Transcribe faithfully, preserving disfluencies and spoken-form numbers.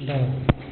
Bye.